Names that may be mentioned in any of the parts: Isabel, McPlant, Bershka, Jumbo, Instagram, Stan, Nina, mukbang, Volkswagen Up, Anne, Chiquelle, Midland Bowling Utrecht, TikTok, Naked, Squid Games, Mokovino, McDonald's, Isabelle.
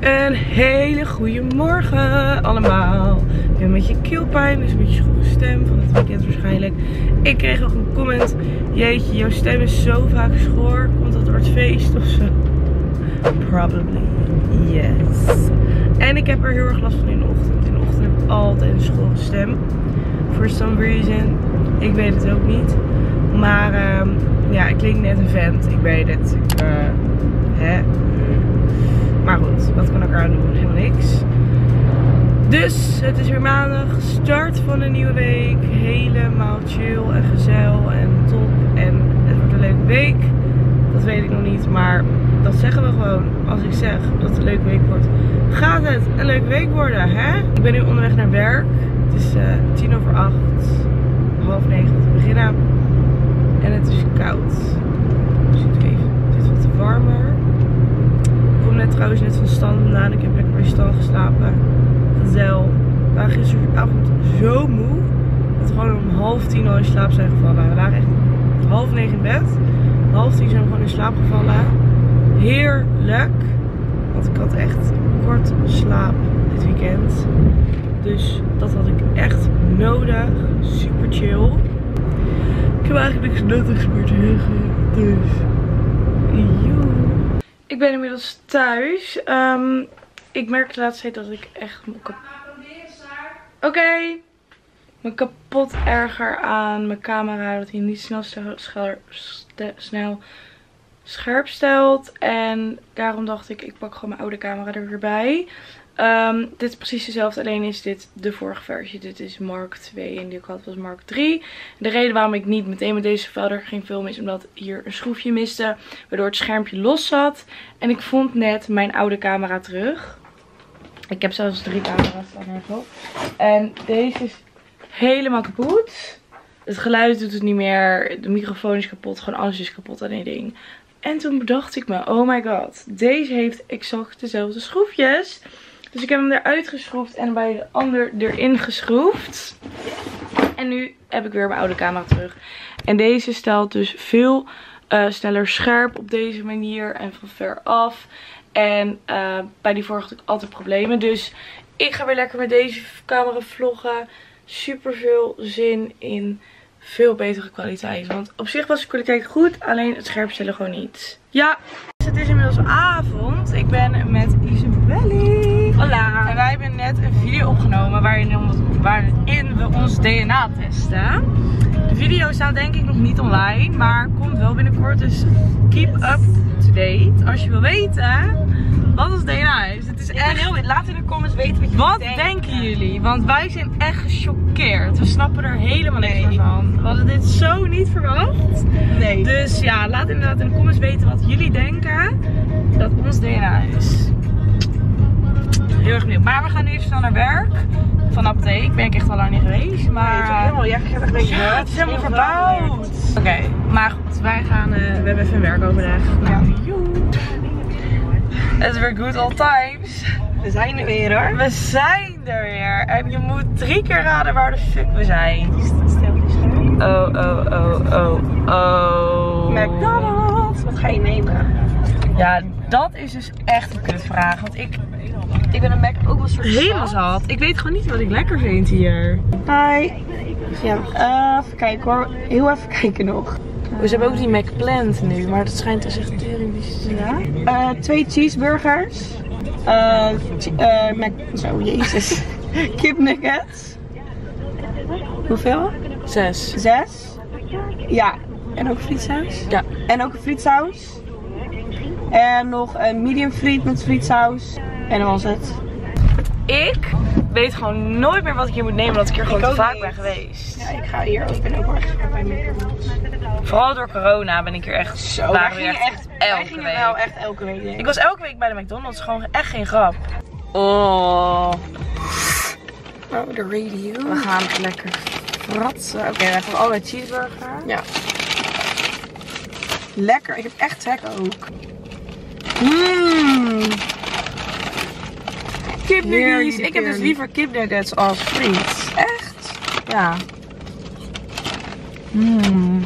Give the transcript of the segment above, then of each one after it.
Een hele goede morgen allemaal. Ik ben een beetje keelpijn, dus een beetje schorre stem van het weekend waarschijnlijk. Ik kreeg ook een comment. Jeetje, jouw stem is zo vaak schor. Komt dat door het feest of zo? Probably, yes. En ik heb er heel erg last van in de ochtend. In de ochtend heb ik altijd een schorre stem. For some reason. Ik weet het ook niet. Maar ja, ik klink net een vent. Ik weet het. Hè? Maar goed, wat kan ik eraan doen? Helemaal niks. Dus het is weer maandag, start van een nieuwe week. Helemaal chill en gezellig en top. En het wordt een leuke week. Dat weet ik nog niet, maar dat zeggen we gewoon. Als ik zeg dat het een leuke week wordt, gaat het een leuke week worden, hè? Ik ben nu onderweg naar werk. Het is 8:10, 8:30 te beginnen. En het is koud. Dus ik doe even dit wat warmer. Ik kom net trouwens net van Stan vandaan. Ik heb lekker bij Stan geslapen. Gezel. We waren gisteravond zo moe. Dat we gewoon om 9:30 al in slaap zijn gevallen. We lagen echt 8:30 in bed. 9:30 zijn we gewoon in slaap gevallen. Heerlijk. Want ik had echt kort slaap dit weekend. Dus dat had ik echt nodig. Super chill. Ik heb eigenlijk niks nuttigs meer te zeggen. Dus. Joe. Ik ben inmiddels thuis. Ik merk de laatste tijd dat ik echt me kapot... Oké. Me kapot erger aan mijn camera. Dat hij niet snel scherp stelt. En daarom dacht ik, ik pak gewoon mijn oude camera er weer bij. Dit is precies dezelfde, alleen is dit de vorige versie. Dit is Mark 2 en die ik had was Mark 3. De reden waarom ik niet meteen met deze verder ging filmen is omdat hier een schroefje miste. Waardoor het schermpje los zat. En ik vond net mijn oude camera terug. Ik heb zelfs 3 camera's staan erop. En deze is helemaal kapot. Het geluid doet het niet meer. De microfoon is kapot. Gewoon alles is kapot aan één ding. En toen bedacht ik me, oh my god. Deze heeft exact dezelfde schroefjes. Dus ik heb hem eruit geschroefd en bij de ander erin geschroefd. En nu heb ik weer mijn oude camera terug. En deze stelt dus veel sneller scherp op deze manier en van ver af. En bij die vorige had ik altijd problemen. Dus ik ga weer lekker met deze camera vloggen. Super veel zin in. Veel betere kwaliteit. Want op zich was de kwaliteit goed. Alleen het scherp stellen gewoon niet. Ja. Het is inmiddels avond. Ik ben met Isabelle. Hola. En wij hebben net een video opgenomen waarin we ons DNA testen. De video staat denk ik nog niet online. Maar komt wel binnenkort. Dus keep up to date. Als je wil weten wat ons DNA is. Het is echt... heel... Laat in de comments weten wat je denken jullie? Want wij zijn echt gechoqueerd. We snappen er helemaal niks van. We hadden dit zo niet verwacht. Nee. Dus ja, laat inderdaad in de comments weten wat jullie denken dat ons DNA is. Heel erg benieuwd. Maar we gaan nu even snel naar werk. Van de apotheek ben ik echt al lang niet geweest. Maar nee, het is helemaal, het is helemaal verbouwd. Oké, maar goed. Wij gaan... we hebben even werk overdag. Ja. It's weer good all times. We zijn er weer hoor. We zijn er weer. En je moet 3 keer raden waar de fuck we zijn. Oh. McDonald's. Wat ga je nemen? Ja, dat is dus echt een kutvraag. Want ik ben een Mac ook wel een soort helemaal zat. Ik weet gewoon niet wat ik lekker vind hier. Hi. Ja, even kijken hoor. Heel even kijken nog. We hebben ook die McPlant nu, maar dat schijnt dus echt terribisch te zijn. 2 cheeseburgers. Zo, jezus. Kip nuggets. Hoeveel? 6. 6? Ja. En ook frietsaus? Ja. En ook een frietsaus. En nog een medium friet met frietsaus. En dan was het. Ik weet gewoon nooit meer wat ik hier moet nemen, omdat ik hier gewoon te vaak ben geweest. Ja, ik ben ook wel echt bij McDonald's. Vooral door corona ben ik hier echt zo. Wij gingen echt elke week. Ik was elke week bij de McDonald's, gewoon echt geen grap. Oh. Oh, de radio. We gaan lekker fratsen. Oké, we hebben allebei cheeseburger. Ja. Lekker, ik heb echt trek ook. Mmm. Kipnuggets. Ik heb dus liever kipnuggets als friet. Echt? Ja. Mmm.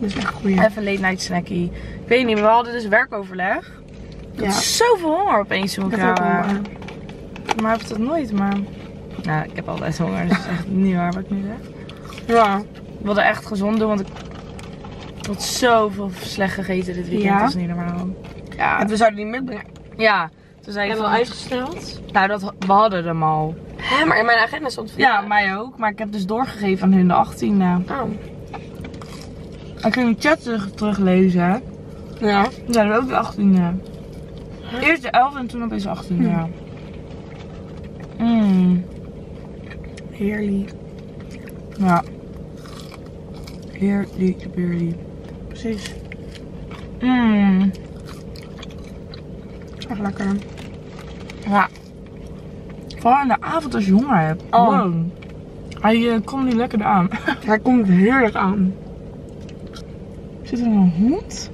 Dit is echt goed. Even een late night snackie. Ik weet niet, maar we hadden dus werkoverleg. Ik heb zoveel honger opeens in elkaar. Maar heb ik dat nooit, maar... Nou, ik heb altijd honger, dus echt niet waar wat ik nu zeg. Ja. Ik wilde echt gezond doen, want ik had zoveel slecht gegeten dit weekend. Ja. Dat is niet normaal. Ja. En we zouden die meebrengen. Ja. Toen zei ik hebben we al uitgesteld? Nou, we hadden hem al. Hè, maar in mijn agenda stond veel. Ja, mij ook. Maar ik heb dus doorgegeven aan hun de 18e. Oh. Ik ging de chat teruglezen. Ja. Toen zeiden we ook de 18e. Huh? Eerst de 11e en toen opeens de 18e. Ja. Mm. Heerlijk. Ja. Heerlijk. Precies. Mmm. Echt lekker. Ja. Vooral in de avond als je honger hebt. Oh. Wow. Hij komt niet lekker aan. Hij komt heerlijk aan. Zit er een hond?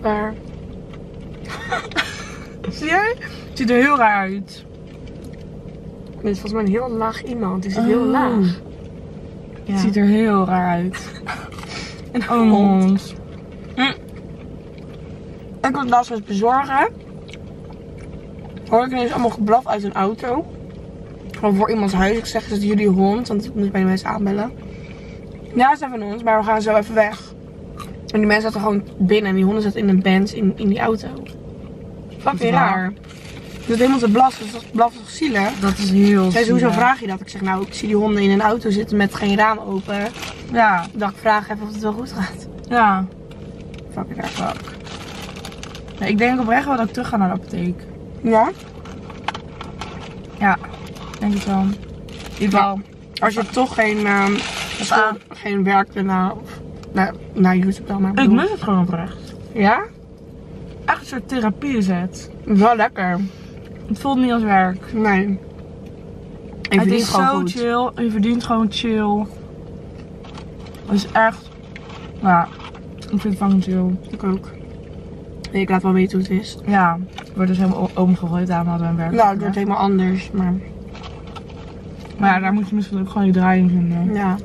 Waar? Zie jij? Het ziet er heel raar uit. Dit is volgens mij een heel laag iemand. Die zit heel laag. Ja. Het ziet er heel raar uit. En een hond. Ik was laatst eens bezorgen. Hoor ik ineens allemaal geblaf uit een auto. Gewoon voor iemands huis. Ik zeg, dat jullie hond? Want ik moet bij de mensen aanbellen. Ja, ze hebben ons, maar we gaan zo even weg. En die mensen zaten gewoon binnen. En die honden zaten in een Benz in die auto. Fucking raar. Dus helemaal te blaffen, dus dat blaft toch zielig? Dat is heel zielig. Hoezo vraag je dat? Ik zeg, nou, ik zie die honden in een auto zitten met geen raam open. Ja. Ik dacht, vraag even of het wel goed gaat. Ja. Fucking raar, fuck. Nee, ik denk oprecht wel dat ik terug ga naar de apotheek. Ja? Ja, denk ik wel. Ieder geval. Als je toch geen werk daarna of naar YouTube dan maar bedoelt. Ik mis het gewoon oprecht. Ja? Echt een soort therapie is het. Wel lekker. Het voelt niet als werk. Nee. Het is gewoon zo goed. Chill. Je verdient gewoon chill. Het is echt... Ja, ik vind het fucking chill. Ik ook. Nee, ik laat wel weten hoe het is. Ja, het wordt dus helemaal omgegooid. Daarom hadden we een werk. Nou, het wordt helemaal anders, maar... Maar ja, daar moet je misschien ook gewoon je draai in vinden. Ja.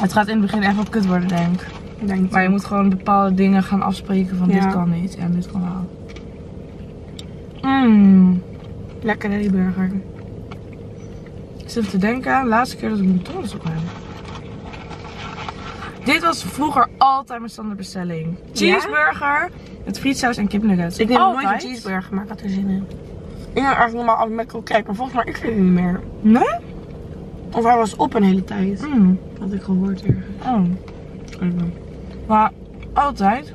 Het gaat in het begin echt wel kut worden, denk ik. Maar je moet gewoon bepaalde dingen gaan afspreken van dit kan niet en dit kan wel. Mmm. Lekker hè, die burger. Ik zit te denken, de laatste keer dat ik McDonald's op heb. Dit was vroeger altijd mijn standaardbestelling. Cheeseburger, met frietsaus en kipnuggets. Ik neem nooit een cheeseburger, maar ik had er zin in. Ik ben eigenlijk normaal als Mac kijk, maar volgens mij ik vind het niet meer. Nee? Of hij was op een hele tijd. Mm. Had ik gehoord ergens. Oh. Maar altijd.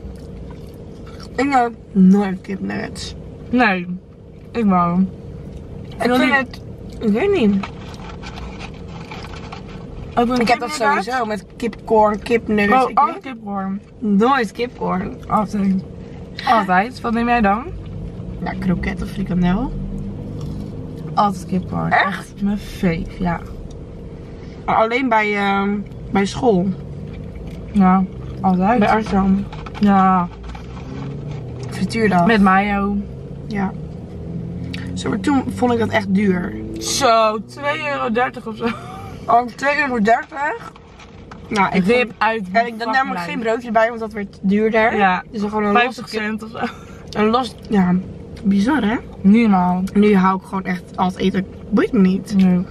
Ik neem nooit kipnuggets. Nee, ik wou. Ik vind het... Ik weet niet. Ik heb dat sowieso met kipcorn, kipnuggets. Oh, altijd kipcorn. Nooit kipcorn. Altijd. Altijd. Wat neem jij dan? Ja, kroket of frikandel. Altijd kipcorn. Echt? Mijn fake, ja. Alleen bij school. Ja, altijd. Bij Arjan. Ja. Frituur dan. Met mayo. Ja. Zo, maar toen vond ik dat echt duur. Zo, €2,30 of zo. Oh, €2,30? Nou, ik rip uit. En ik nam namelijk geen broodje bij, want dat werd duurder. Ja. Dus gewoon een 50 cent of zo. Een los. Ja, bizar hè? Nu al. Nu hou ik gewoon echt al het eten. Boeit me niet. Nee.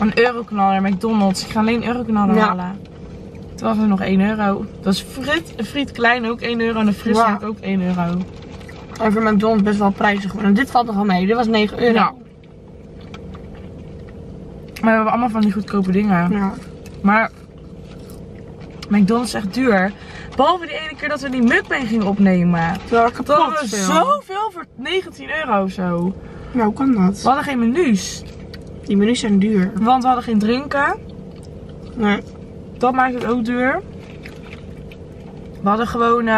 Een euroknaller, McDonald's. Ik ga alleen euroknaller halen. Het was er nog €1. Dat is friet klein ook €1 en een frisdrank ook €1. En voor McDonald's best wel prijzig geworden. Dit valt nog wel mee, dit was €9. Ja. Maar we hebben allemaal van die goedkope dingen. Ja. Maar McDonald's is echt duur. Behalve die ene keer dat we die mukbang gingen opnemen. Toen hadden we zoveel voor €19 of zo. Nou, hoe kan dat? We hadden geen menus. Die menus zijn duur. Want we hadden geen drinken. Nee. Dat maakt het ook duur. We hadden gewoon...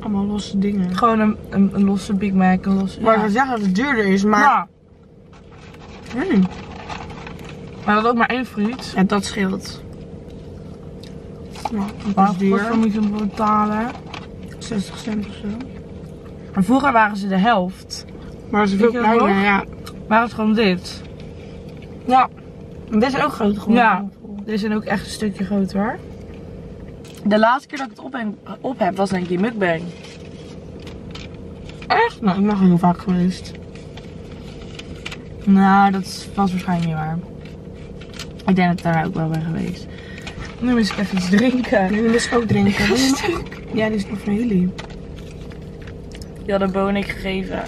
allemaal losse dingen. Gewoon een losse Big Mac, een losse... Maar ik zou zeggen dat het duurder is, maar... Ja. Nee. Maar dat ook maar één fruit. Ja, dat scheelt. Ja, dat is duur. Waarvoor moet je hem betalen? 60 cent of zo. En vroeger waren ze de helft. Maar ze veel kleiner, ja. Waren het gewoon dit. Ja. En dit is ook groter geworden. Ja. Dit zijn ook echt een stukje groter hoor. De laatste keer dat ik het op heb was denk ik die mukbang. Echt? Nou, ik ben heel vaak geweest. Nou, dat was waarschijnlijk niet waar. Ik denk dat ik daar ook wel ben geweest. Nu moet ik even iets drinken. Nu moet ik ook drinken. Ja, dit is nog voor jullie. Die hadden bonen gegeven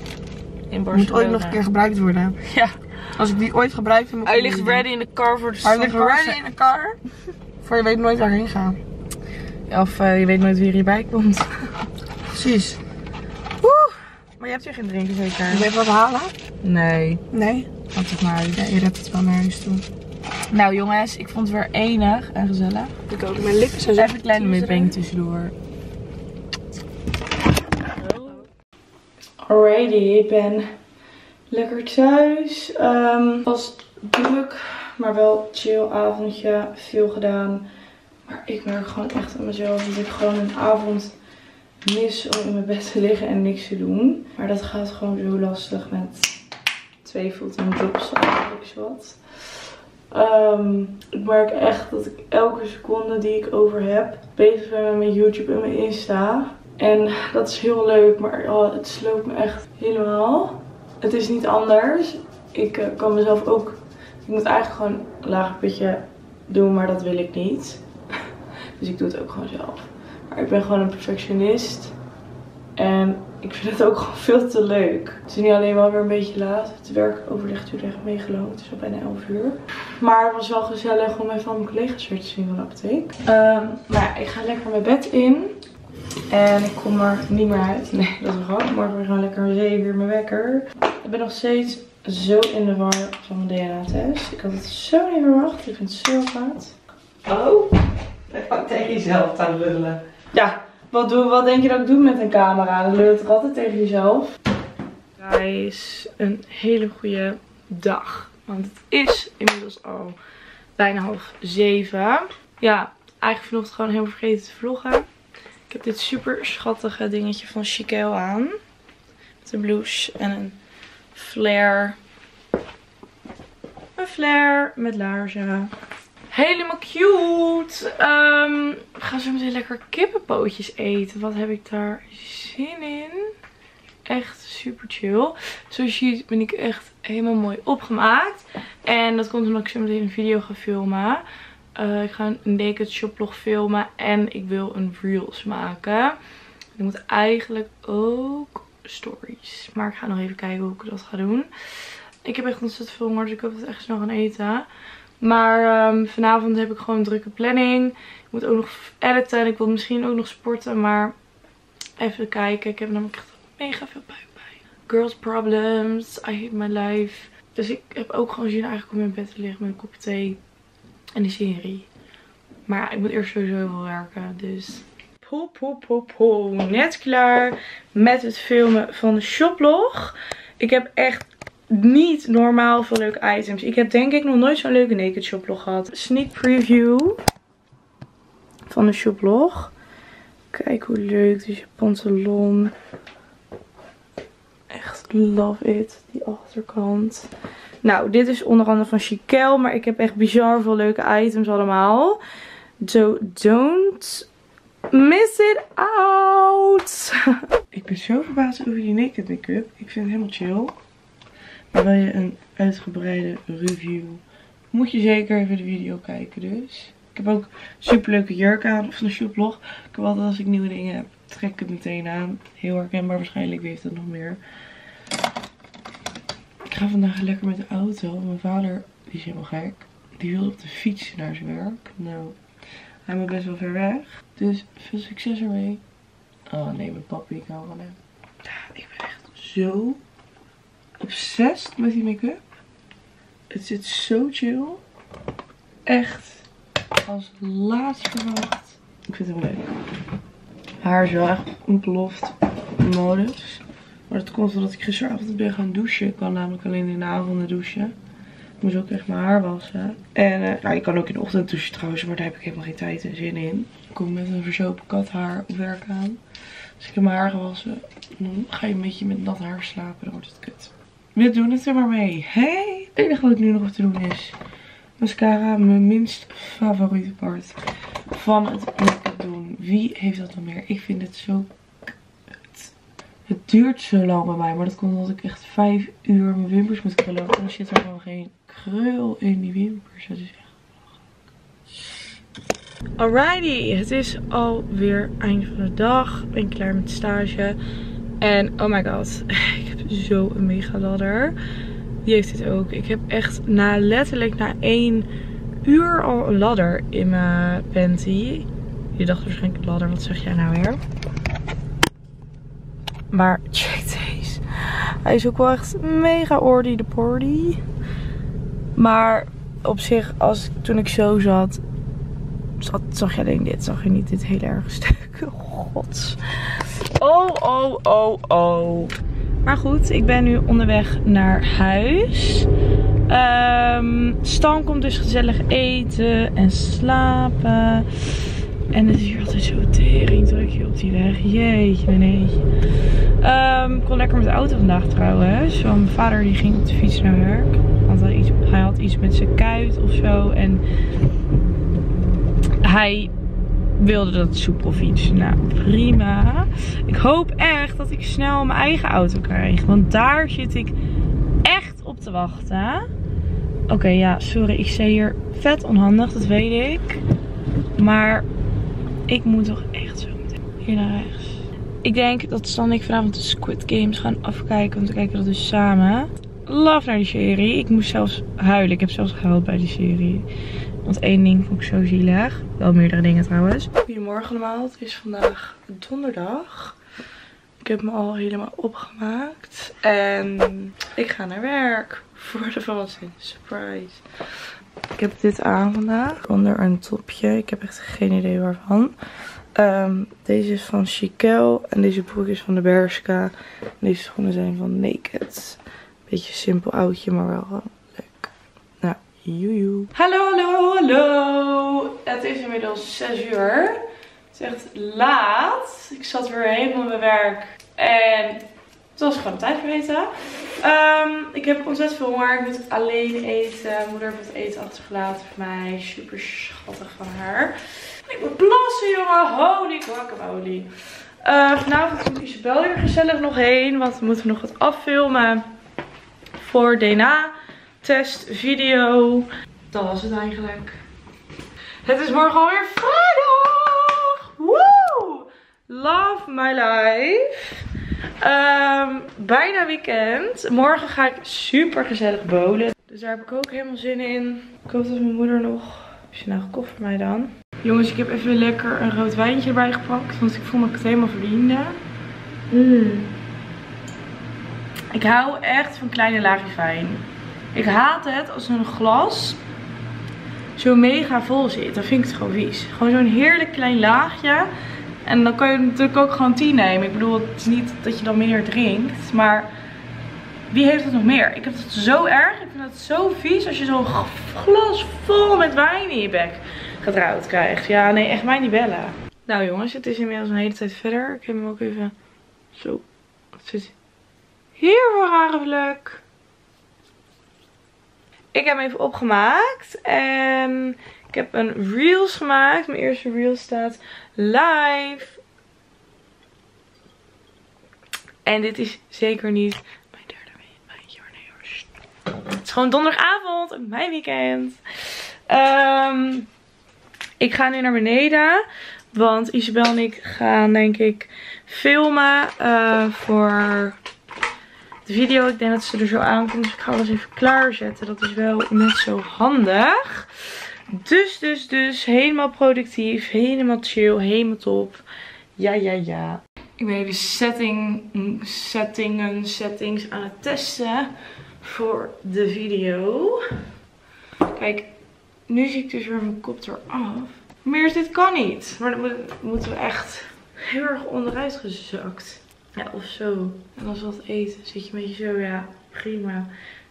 in Barcelona. Moet ooit nog een keer gebruikt worden. Ja. Als ik die ooit gebruik heb. Hij ligt ready in de car voor de stad. Hij ligt ready in de car. Voor je weet nooit waar ik heen ga. Of je weet nooit wie hierbij komt. Precies. Woe! Maar je hebt hier geen drinken zeker? Wil je even wat halen? Nee. Nee? Had het maar. Ja, je redt het wel naar huis toe. Nou jongens, ik vond het weer enig en gezellig. Ik ook. Mijn lippen zijn zo. Even een kleine midbang tussendoor. Alrighty, ik ben lekker thuis. Was druk, maar wel chill avondje. Veel gedaan. Maar ik merk gewoon echt aan mezelf dat ik gewoon een avond mis om in mijn bed te liggen en niks te doen. Maar dat gaat gewoon zo lastig met twee fulltime jobs of wat. Ik merk echt dat ik elke seconde die ik over heb bezig ben met mijn YouTube en mijn Insta. En dat is heel leuk, maar oh, het sloopt me echt helemaal. Het is niet anders. Ik kan mezelf ook... Ik moet eigenlijk gewoon een lager pitje doen, maar dat wil ik niet. Dus ik doe het ook gewoon zelf. Maar ik ben gewoon een perfectionist. En ik vind het ook gewoon veel te leuk. Het is nu alleen wel weer een beetje laat. Het werk overlegt u echt meegelopen. Het is al bijna 11 uur. Maar het was wel gezellig om even mijn collega's weer te zien van de apotheek. Maar ik ga lekker mijn bed in. En ik kom er niet meer uit. Nee, dat is gewoon. Morgen weer gewoon lekker om 7 uur mijn wekker. Ik ben nog steeds zo in de war van mijn DNA-test. Ik had het zo niet verwacht. Ik vind het zo kwaad. Oh, dat kan tegen jezelf aan lullen. Ja. Wat denk je dat ik doe met een camera? Dan lul je toch altijd tegen jezelf? Guys, een hele goede dag. Want het is inmiddels al bijna 7:30. Ja, eigenlijk vanochtend gewoon helemaal vergeten te vloggen. Ik heb dit super schattige dingetje van Chiquelle aan. Met een blouse en een flare. Een flare met laarzen. Helemaal cute. We gaan zo meteen lekker kippenpootjes eten. Wat heb ik daar zin in? Echt super chill. Zoals je ziet ben ik echt helemaal mooi opgemaakt. En dat komt omdat ik zo meteen een video ga filmen. Ik ga een Naked shoplog filmen. En ik wil een reels maken. Ik moet eigenlijk ook stories. Maar ik ga nog even kijken hoe ik dat ga doen. Ik heb echt ontzettend veel honger. Dus ik hoop dat ik echt snel gaan eten. Maar vanavond heb ik gewoon een drukke planning. Ik moet ook nog editen. Ik wil misschien ook nog sporten. Maar even kijken. Ik heb namelijk echt mega veel buikpijn. Girls problems. I hate my life. Dus ik heb ook gewoon zin eigenlijk om in bed te liggen met een kopje thee. En een serie. Maar ik moet eerst sowieso heel veel werken. Dus poep. Net klaar met het filmen van de shoplog. Ik heb echt... niet normaal veel leuke items. Ik heb denk ik nog nooit zo'n leuke Naked shoplog gehad. Sneak preview van de shoplog. Kijk hoe leuk deze pantalon. Echt love it. Die achterkant. Nou, dit is onder andere van Chiquelle. Maar ik heb echt bizar veel leuke items allemaal. So don't miss it out. Ik ben zo verbaasd over die Naked make-up. Ik vind het helemaal chill. Maar wil je een uitgebreide review, moet je zeker even de video kijken dus. Ik heb ook super leuke jurk aan van de shoplog. Ik heb altijd als ik nieuwe dingen heb, trek ik het meteen aan. Heel herkenbaar waarschijnlijk, wie heeft dat nog meer. Ik ga vandaag lekker met de auto. Mijn vader, die is helemaal gek, die wilde op de fiets naar zijn werk. Nou, hij moet best wel ver weg. Dus veel succes ermee. Oh nee, mijn papi, ik hou van hem. Ja, ik ben echt zo... obsessed met die make-up. Het zit zo chill. Echt als laatste verwacht. Ik vind hem leuk. Haar is wel echt ontploft modus. Maar dat komt omdat ik gisteravond ben gaan douchen. Ik kan namelijk alleen in de avonden douchen. Ik moest ook echt mijn haar wassen. En nou, je kan ook in de ochtend douchen trouwens. Maar daar heb ik helemaal geen tijd en zin in. Ik kom met een verzopen kathaar op werk aan. Dus ik heb mijn haar gewassen. Dan ga je een beetje met nat haar slapen. Dan wordt het kut. We doen het er maar mee. Hey! Het enige wat ik nu nog op te doen is mascara. Mijn minst favoriete part van het make-up doen. Wie heeft dat dan meer? Ik vind het zo kut. Het duurt zo lang bij mij. Maar dat komt omdat ik echt 5 uur mijn wimpers moet krullen. En er zit er gewoon geen krul in die wimpers. Dat is echt... Alrighty, het is alweer eind van de dag. Ik ben klaar met stage. En oh my god, ik heb zo'n mega ladder. Die heeft dit ook. Ik heb echt letterlijk na 1 uur al een ladder in mijn panty. Je dacht waarschijnlijk ladder, wat zeg jij nou weer? Maar check deze. Hij is ook wel echt mega ordy de porty. Maar op zich, toen ik zo zat... Zag je alleen dit? Zag je niet dit hele erg stuk? Gods. Oh, oh, oh, oh. Maar goed, ik ben nu onderweg naar huis. Stan komt dus gezellig eten en slapen. En het is hier altijd zo tering druk hier op die weg. Jeetje, nee. Ik kon lekker met de auto vandaag trouwens. Want mijn vader die ging op de fiets naar werk. Want hij had iets met zijn kuit of zo. En... hij wilde dat soep of iets. Nou, prima. Ik hoop echt dat ik snel mijn eigen auto krijg. Want daar zit ik echt op te wachten. Oké, ja, sorry. Ik zei hier vet onhandig, dat weet ik. Maar ik moet toch echt zo meteen hier naar rechts. Ik denk dat Stan en ik vanavond de Squid Games gaan afkijken. Want we kijken dat dus samen. Love naar die serie. Ik moest zelfs huilen. Ik heb zelfs gehuild bij die serie. Want 1 ding vond ik zo zielig. Wel meerdere dingen trouwens. Goedemorgen allemaal. Het is vandaag donderdag. Ik heb me al helemaal opgemaakt. En ik ga naar werk. Voor de verrassing. Surprise. Ik heb dit aan vandaag. Onder een topje. Ik heb echt geen idee waarvan. Deze is van Chiquelle. En deze broek is van de Bershka. En deze schoenen zijn van Naked. Beetje simpel oudje, maar wel... Joejoe. Hallo, hallo, hallo. Het is inmiddels 6 uur. Het is echt laat. Ik zat weer helemaal mijn werk. En het was gewoon de tijd vergeten. Ik heb ontzettend veel honger. Ik moet alleen eten. Mijn moeder heeft het eten achtergelaten voor mij. Super schattig van haar. Ik moet plassen, jongen. Holy guacamole. Vanavond komt Isabelle hier gezellig nog heen. Want we moeten nog wat affilmen voor DNA. Testvideo. Dat was het eigenlijk. Het is morgen alweer vrijdag. Woe! Love my life. Bijna weekend. Morgen ga ik super gezellig bowlen. Dus daar heb ik ook helemaal zin in. Ik hoop dat mijn moeder nog... Is je nou gekocht voor mij dan? Jongens, ik heb even lekker een rood wijntje erbij gepakt. Want ik voel me het helemaal verdiende. Ik hou echt van kleine laagjes wijn. Ik haat het als een glas zo mega vol zit. Dan vind ik het gewoon vies. Gewoon zo'n heerlijk klein laagje. En dan kan je natuurlijk ook gewoon 10 nemen. Ik bedoel, het is niet dat je dan minder drinkt. Maar wie heeft het nog meer? Ik heb het zo erg. Ik vind het zo vies als je zo'n glas vol met wijn in je bek getrouwd krijgt. Ja, nee, echt mij niet bellen. Nou jongens, het is inmiddels een hele tijd verder. Ik heb hem ook even zo... Wat zit hier voor rare vlek? Ik heb hem even opgemaakt en ik heb een reels gemaakt. Mijn eerste reel staat live. En dit is zeker niet mijn derde weekendje. Nee hoor. Het is gewoon donderdagavond, mijn weekend. Ik ga nu naar beneden. Want Isabel en ik gaan denk ik filmen voor... video. Ik denk dat ze er zo aankomt. Dus ik ga alles even klaarzetten. Dat is wel net zo handig. Dus helemaal productief. Helemaal chill. Helemaal top. Ja, ja, ja. Ik ben even settings aan het testen voor de video. Kijk, nu zie ik dus weer mijn kop eraf. Meer is dit kan niet. Maar dan moeten we echt heel erg onderuit gezakt. Ja, of zo. En als we wat eten, zit je een beetje zo, ja, prima.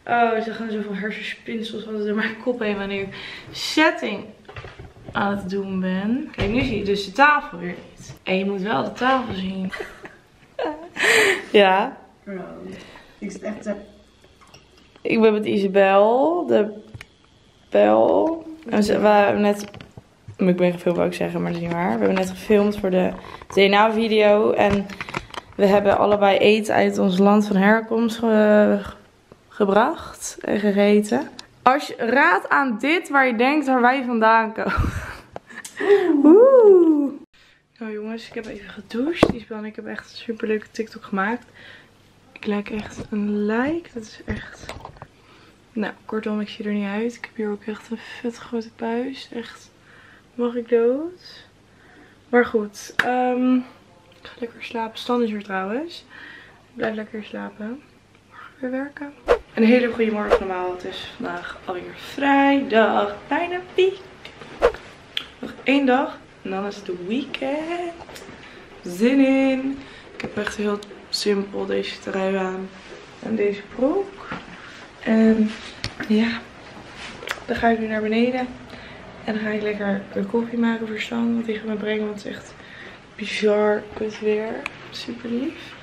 Oh, ze gaan zoveel hersenspinsels altijd door mijn kop heen wanneer ik setting aan het doen ben. Kijk, nu zie je dus de tafel weer niet. En je moet wel de tafel zien. Ja. Bro, ik zit echt te... Ik ben met Isabel, de bel. En we hebben net mukbangfilm wou ik zeggen, maar dat is niet waar. We hebben net gefilmd voor de DNA-video. En we hebben allebei eten uit ons land van herkomst gebracht en gegeten. Als je raadt aan dit waar je denkt waar wij vandaan komen. Oeh. Nou jongens, ik heb even gedoucht. Isabelle en ik hebben echt een super leuke TikTok gemaakt. Ik lijk echt een lijk. Dat is echt... Nou, kortom, ik zie er niet uit. Ik heb hier ook echt een vet grote buis. Echt, mag ik dood? Maar goed, ik ga lekker slapen. Stan is er trouwens. Ik blijf lekker slapen. Morgen weer werken. Een hele goede morgen normaal. Het is vandaag alweer vrijdag. Bijna week. Nog één dag en dan is het de weekend. Zin in. Ik heb echt heel simpel deze trui aan en deze broek. En ja, dan ga ik nu naar beneden. En dan ga ik lekker een koffie maken voor Stan. Want die gaat me brengen, want het is echt bizar kut weer. Super lief.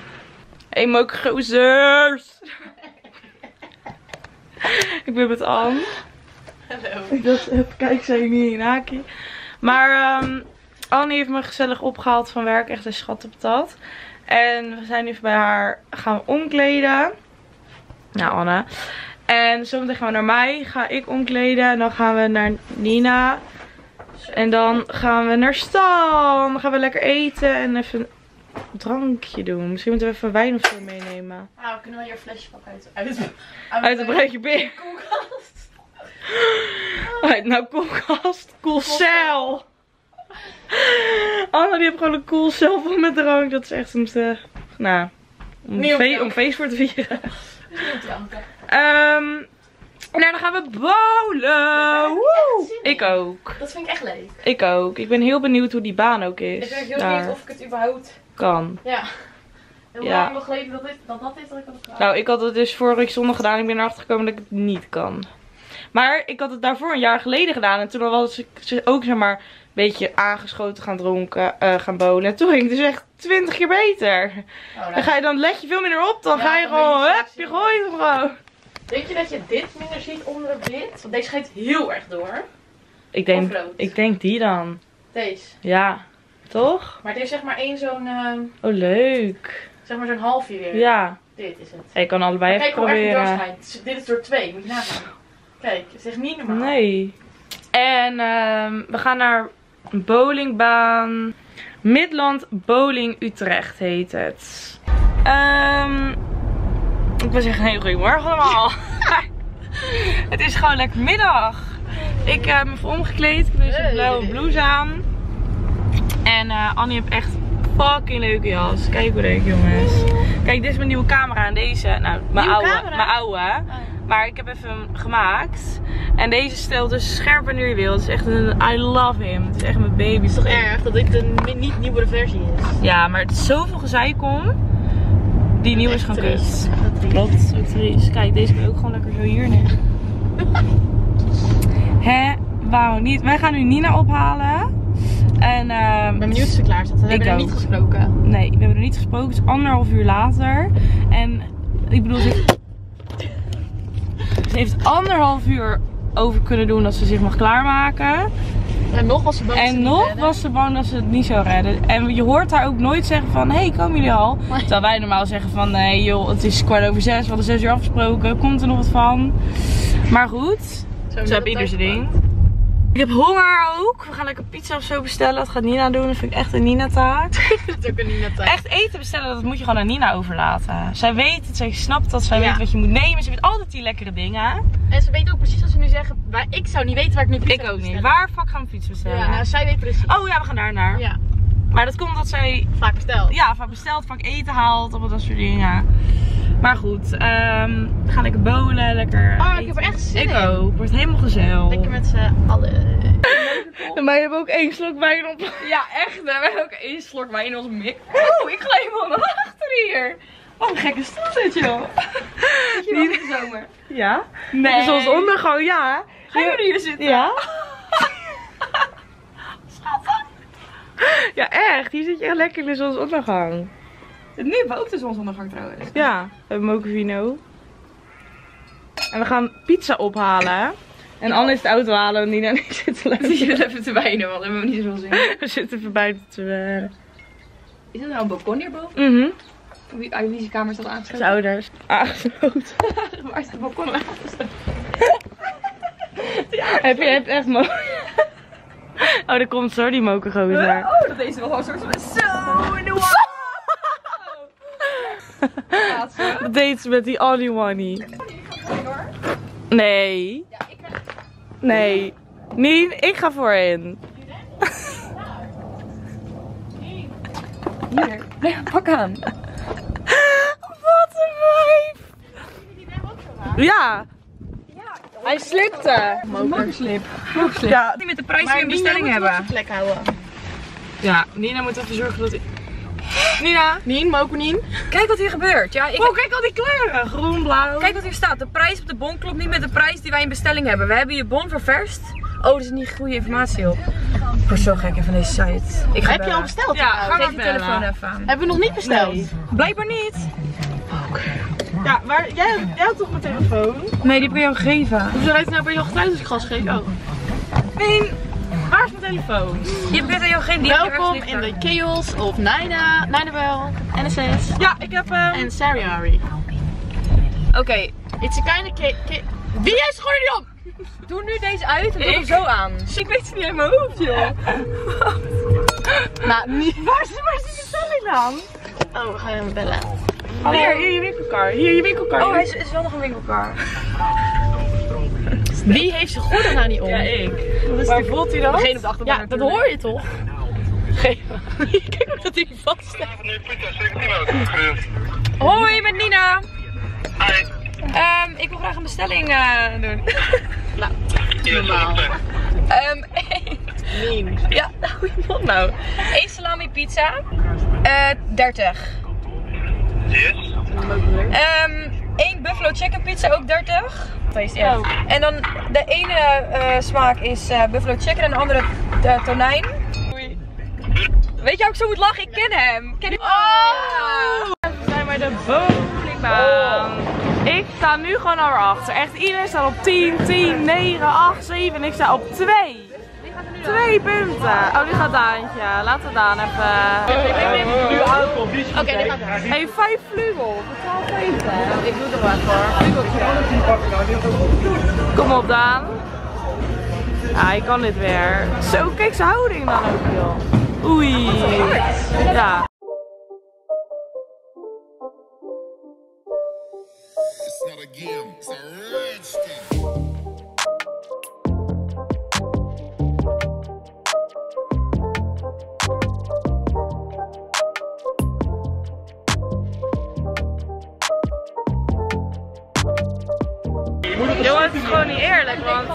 Hé, mokroezers! Ik ben met Anne. Hallo. Kijk, zij niet in Haki. Maar Anne heeft me gezellig opgehaald van werk. Echt een schattenpatat. En we zijn nu bij haar gaan omkleden. Nou, Anne. En zometeen gaan we naar mij. Ga ik omkleden. En dan gaan we naar Nina. En dan gaan we naar Stan. Dan gaan we lekker eten en even een drankje doen. Misschien moeten we even wijn of zo meenemen. Ah, we kunnen wel je flesje pakken uit het broodje binnen. Koelkast. Uit nou koelkast. Koelcel. Anne die heeft gewoon een koelcel vol met drank. Dat is echt om te... Nou, om feest voor te vieren. En daarna gaan we bowlen. Woe! Ik ook. Dat vind ik echt leuk. Ik ook. Ik ben heel benieuwd hoe die baan ook is. Ik ben heel benieuwd of ik het überhaupt kan. Ja. En hoe lang nog geleden dat dit dat ik had gedaan. Nou, ik had het dus vorige week zondag gedaan. Ik ben erachter gekomen dat ik het niet kan. Maar ik had het daarvoor een jaar geleden gedaan. En toen was ik ook zeg maar een beetje aangeschoten gaan dronken, gaan bowlen. En toen ging het dus echt 20 keer beter. Oh, nou. Dan let je veel minder op. Dan ga je gewoon, hup, je gooit hem gewoon. Denk je dat je dit minder ziet onder het lid? Want deze gaat heel erg door. Ik denk die dan. Deze? Ja. Toch? Maar het is zeg maar één zo'n... Oh, leuk. Zeg maar zo'n halfje weer. Ja. Dit is het. Ik kan allebei even proberen. Kijk hoe erg dit is door 2. Moet je nagaan. Kijk, het is echt niet normaal. Nee. En we gaan naar een bowlingbaan. Midland Bowling Utrecht heet het. Ik wil zeggen, heel goedemorgen allemaal. Het is gewoon lekker middag. Ik heb me even omgekleed. Ik heb deze blauwe blouse aan. En Annie heeft echt een fucking leuke jas. Kijk hoe leuk, jongens. Kijk, dit is mijn nieuwe camera en deze. Nou, mijn oude. Oh. Maar ik heb even hem gemaakt. En deze stelt dus scherp wanneer je wil. Het is echt een... I love him. Het is echt mijn baby. Het is toch erg dat dit de niet nieuwe versie is? Ja, maar het is zoveel gezeik om. Die nieuwe is gewoon kut. Klopt. Ook triest. Kijk, deze kan ook gewoon lekker zo hier neer. Hè? Waarom niet? Wij gaan nu Nina ophalen. En, ik ben benieuwd of ze klaar staat. We hebben er niet gesproken. Nee, we hebben er niet gesproken. Het is 1,5 uur later. En ik bedoel... Ze heeft 1,5 uur over kunnen doen dat ze zich mag klaarmaken. En nog was ze bang dat ze het niet zou redden. En je hoort haar ook nooit zeggen van, hé, hey, komen jullie al? Terwijl wij normaal zeggen van, nee joh, het is 5:15, we hadden 6 uur afgesproken, komt er nog wat van? Maar goed, zo heb ieder zijn ding. Ik heb honger ook. We gaan lekker pizza of zo bestellen. Dat gaat Nina doen. Dat vind ik echt een Nina-taak. Dat is ook een Nina-taak. Echt eten bestellen, dat moet je gewoon aan Nina overlaten. Zij weet het, zij snapt dat, zij weet wat je moet nemen. Ze weet altijd die lekkere dingen. En ze weet ook precies wat ze nu zeggen. Waar ik zou niet weten waar ik nu pizza bestellen. Ik ook niet. Waar fuck gaan we pizza bestellen? Ja, nou, zij weet precies. Oh ja, we gaan daarnaar. Ja. Maar dat komt omdat zij... Vaak bestelt. Ja, vaak bestelt, vaak eten haalt, allemaal dat soort dingen. Maar goed, we gaan lekker bowlen, lekker eten. Ik heb er echt zin in. Ik ook, wordt helemaal gezellig. Lekker met z'n allen. En wij hebben ook 1 slok wijn op. Ja, echt, wij hebben ook 1 slok wijn in onze mik. Oh, ik gleed wel naar achter hier. Wat een gekke stoel dit, joh. Niet in de zomer. Ja? Nee. Het is ons ondergang, ja. Gaan jullie hier zitten? Ja. Schattig. Ja, echt, hier zit je echt lekker in de zonsondergang. Nu hebben we ook de zonsondergang trouwens. Ja, we hebben Mokovino. En we gaan pizza ophalen. En Anne is het auto halen, want Nina en ik zitten leuk. Die zitten even te wijnen, want we hebben niet zoveel zin. We zitten voorbij te wijnen. Is dat nou een balkon hierboven? Mm-hmm. Uit wie zijn kamer is dat aangesloten? Zijn ouders. Aangesloten. Waar is het balkon aangesloten? Ja, heb je hebt echt mooi. Oh, daar komt zo die moker gewoon naar. Oh, dat deze wel gewoon soort van zo in de war. Dat deed ze met die Aliwani. Nee. Ja, ik krijg... Nee. Nee, ik ga voorin. Hier, blijf pak aan. Wat een wijf. Ja. Hij slipte. Mokerslip. Ja, die met de prijs in bestelling hebben. Maar Nina moet plek houden. Ja, Nina moet even zorgen dat... Nina. Nien, Mokonien. Kijk wat hier gebeurt. Ja, ik... Oh, kijk al die kleuren. Groen, blauw. Kijk wat hier staat. De prijs op de bon klopt niet met de prijs die wij in bestelling hebben. We hebben je bon ververst. Oh, dat is niet goede informatie op. Ik word zo gek van deze site. Ik ga heb bellen. Je al besteld? Ja, ga maar je telefoon even aan. Hebben we nog niet besteld? Nee. Blijkbaar niet. Oké. Ja, maar jij had toch mijn telefoon? Nee, die heb ik jou gegeven. Hoezo rijdt het nou bij jou getuigd als ik gas geef? Oh. Nien, waar is mijn telefoon? Je bent aan jou geen die. Welkom in de chaos of Nina, Ninabel, NSS. Ja, ik heb hem. En Sariari. Oké. It's a kind of chaos. Wie jij schoot die op? Doe nu deze uit en doe hem zo aan. Ik weet het niet in mijn hoofd, joh. Nou, niet. Waar zit je stelling dan? Oh, we gaan hem bellen. Oh, hier je winkelkar. Hier je winkelkar. Oh, het is wel nog een winkelkar. Wie heeft zijn gordel nou niet om? Ja, ik. Maar voelt hij dat? Geen op de achterbank. Ja, dat hoor je toch? Geen. Kijk hoe dat hij vast staat. Hoi, met Nina. Hi. Ik wil graag een bestelling doen. Nou, normaal. Ja, hou je mond nou. 1 salami pizza. 30. Yes. 1 buffalo chicken pizza, ook 30. Dat is echt. En dan de ene smaak is buffalo chicken en de andere tonijn. Oei. Weet je hoe ik zo moet lachen? Ik ken hem. Oh! We zijn bij de bowlingbaan. Ik sta nu gewoon al achter. Echt iedereen staat op 10, 10, 9, 8, 7 en ik sta op 2. 2 punten. Oh, die gaat Daantje. Laat het Daan even. Oké, die gaat Daan. Hey, 5 fluwel. 12 punten. Ik doe er wat voor. Kom op, Daan. Ah, ik kan dit weer. Zo, kijk zijn houding dan ook, joh. Oei. Ja. Het is gewoon niet eerlijk, want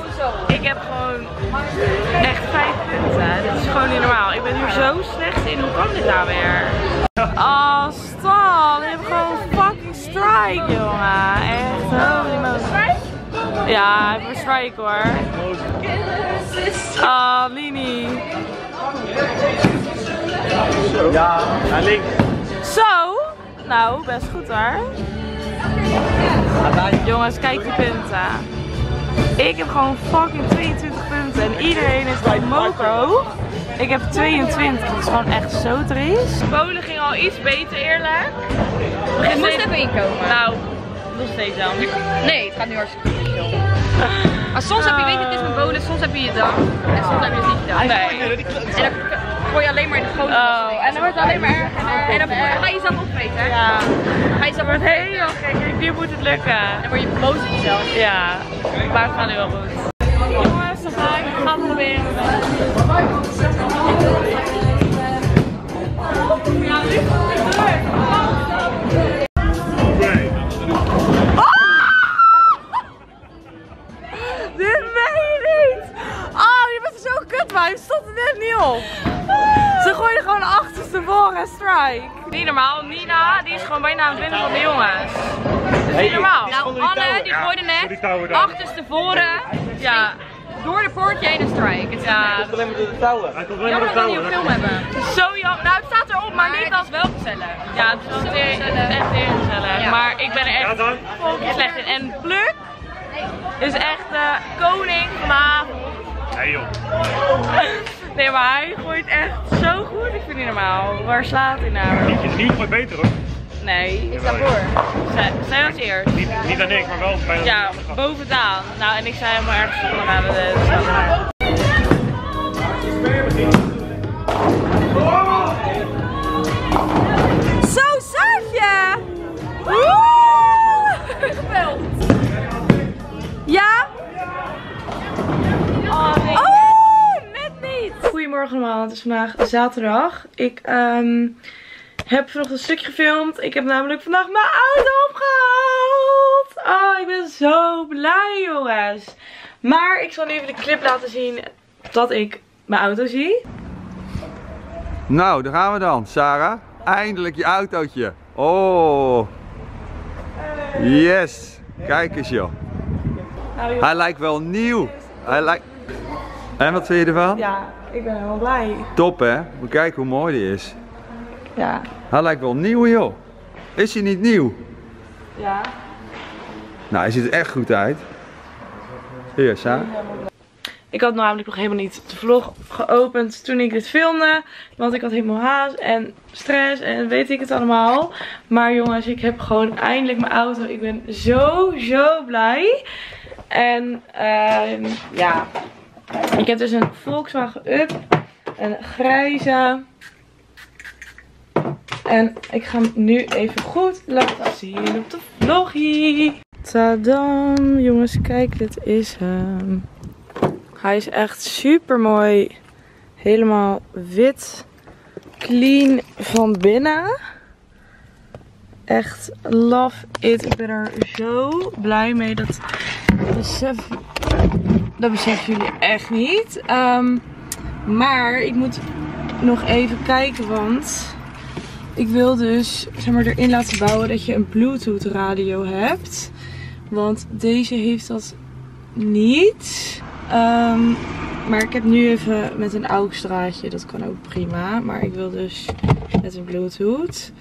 ik heb gewoon echt 5 punten. Dit is gewoon niet normaal. Ik ben hier zo slecht in. Hoe kan dit nou weer? Oh, Stan. Ik heb gewoon fucking strike, jongen. Echt. Strike? Ja, ik heb een strike hoor. Oh, Lini. Ja, naar links. Zo. Nou, best goed hoor. Jongens, kijk die punten. Ik heb gewoon fucking 22 punten en iedereen is bij Moco. Ik heb 22, dat is gewoon echt zo triest. Polen ging al iets beter eerlijk. Het moest even inkomen. Nou, nog steeds dan. Nee, het gaat nu hartstikke goed. Maar soms heb je, weet je, het is met Polen, soms heb je je dag. En soms heb je het niet gedaan. Nee. En dan gooi je alleen maar in de grote. Oh, en dan wordt het alleen maar erger. En dan ga je zelf opvreten. Ja. Dat wordt heel gek, hier moet het lukken. Dan word je boos op jezelf. Ja, maar het gaat nu wel goed. Jongens, dan ga ik het proberen. Ja, nu is het leuk. Dit meen je niet. Oh, je bent zo kut, maar je stond er net niet op. Ze gooiden gewoon achterstevoren en strike. Niet normaal, Nina die is gewoon bijna een 20 van de jongens. Dat is niet normaal. Nou, Anne die gooide net achterstevoren door de poortje heen een strike. Hij komt alleen maar door de touwen. Hij komt alleen maar door de touwen. Jammer dat we niet op film hebben. Zo jammer. Nou, het staat erop, maar niet als wel gezellig. Ja, het is echt heel gezellig. Maar ik ben er echt slecht in. En pluk. Is echt koning, maar... Nee joh. Nee, maar hij gooit echt zo goed. Ik vind het niet normaal. Waar slaat hij nou? Niet goed beter hoor. Nee. Ik sta voor. Zij was eerst. Niet aan ik, maar wel bijna. Ja, bovenaan. Nou, en ik zei helemaal ergens van aan de stad. Zo zat je! Geweld! Ja? Oh, net niet! Goedemorgen allemaal, het is vandaag zaterdag. Ik heb vanochtend een stukje gefilmd. Ik heb namelijk vandaag mijn auto opgehaald. Oh, ik ben zo blij jongens. Maar ik zal nu even de clip laten zien dat ik mijn auto zie. Nou, daar gaan we dan, Sarah. Eindelijk je autootje. Oh. Yes. Kijk eens joh. Hij lijkt wel nieuw. Hij lijkt... En wat vind je ervan? Ja, ik ben helemaal blij. Top hè. We kijken hoe mooi die is. Ja. Hij lijkt wel nieuw joh. Is hij niet nieuw? Ja. Nou, hij ziet er echt goed uit. Hier, Sarah. Ik had namelijk nog helemaal niet de vlog geopend toen ik dit filmde. Want ik had helemaal haast en stress en weet ik het allemaal. Maar jongens, ik heb gewoon eindelijk mijn auto. Ik ben zo blij. En ja, ik heb dus een Volkswagen Up. Een grijze. En ik ga hem nu even goed laten zien op de vloggie. Tadam, jongens, kijk, dit is hem. Hij is echt super mooi. Helemaal wit. Clean van binnen. Echt love it. Ik ben er zo blij mee. Dat beseffen jullie echt niet. Maar ik moet nog even kijken. Want ik wil dus zeg maar, erin laten bouwen dat je een Bluetooth radio hebt. Want deze heeft dat niet. Maar ik heb nu even met een AUX draadje, dat kan ook prima. Maar ik wil dus met een Bluetooth.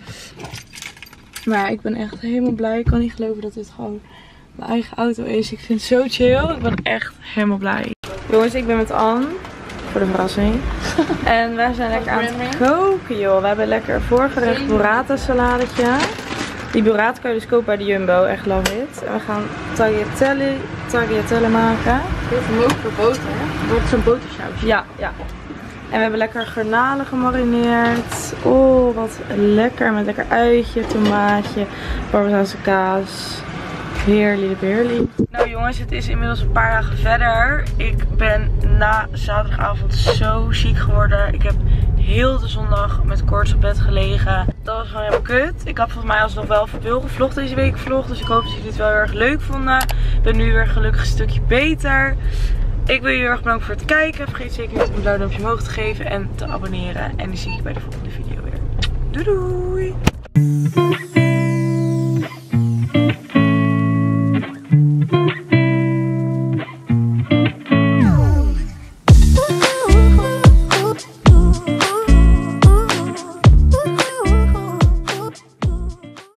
Maar ik ben echt helemaal blij. Ik kan niet geloven dat dit gewoon mijn eigen auto is. Ik vind het zo chill. Ik ben echt helemaal blij. Jongens, ik ben met Anne. Voor de verrassing. En wij zijn lekker aan het koken joh. We hebben lekker voorgerecht burrata saladetje. Die burrata kan je dus kopen bij de Jumbo. Echt love it. En we gaan tagliatelle maken. Heel veel mogelijk boter, hè? Dat is zo'n botersausje. Ja, ja. En we hebben lekker garnalen gemarineerd. Oh, wat lekker. Met lekker uitje, tomaatje, parmezaanse kaas. Heerlijk, heerlijk. Nou jongens, het is inmiddels een paar dagen verder. Ik ben na zaterdagavond zo ziek geworden. Ik heb heel de zondag met koorts op bed gelegen. Dat was gewoon helemaal kut. Ik had volgens mij alsnog wel veel gevlogd deze week. Dus ik hoop dat jullie het wel heel erg leuk vonden. Ik ben nu weer gelukkig een stukje beter. Ik wil jullie heel erg bedanken voor het kijken. Vergeet zeker niet om een blauw duimpje omhoog te geven en te abonneren. En dan zie ik je bij de volgende video weer. Doei doei!